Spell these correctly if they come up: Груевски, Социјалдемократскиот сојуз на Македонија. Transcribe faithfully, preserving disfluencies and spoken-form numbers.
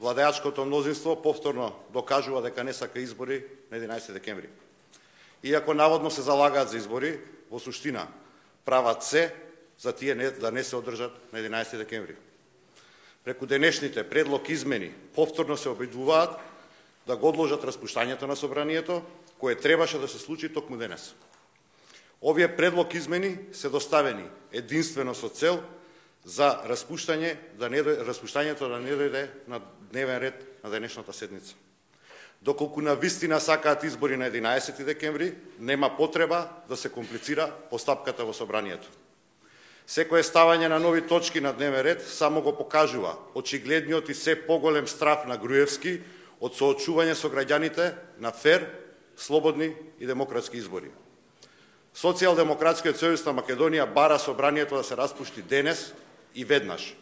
владејачкото мнозинство повторно докажува дека не сака избори на единаесетти декември. Иако наводно се залагаат за избори, во суштина прават се за тие не, да не се одржат на единаесетти декември. Преку денешните предлог измени повторно се обидуваат да го одложат распуштањето на собранието, кое требаше да се случи токму денес. Овие предлог измени се доставени единствено со цел за распуштање, да не, распуштањето да не дојде на дневен ред на денешната седница. Доколку на вистина сакаат избори на единаесетти декември, нема потреба да се комплицира постапката во собранието. Секое ставање на нови точки на дневен ред само го покажува очигледниот и се поголем страф на Груевски од соочување со граѓаните на фер, слободни и демократски избори. Социјалдемократскиот сојуз на Македонија бара собранието да се распушти денес и веднаш.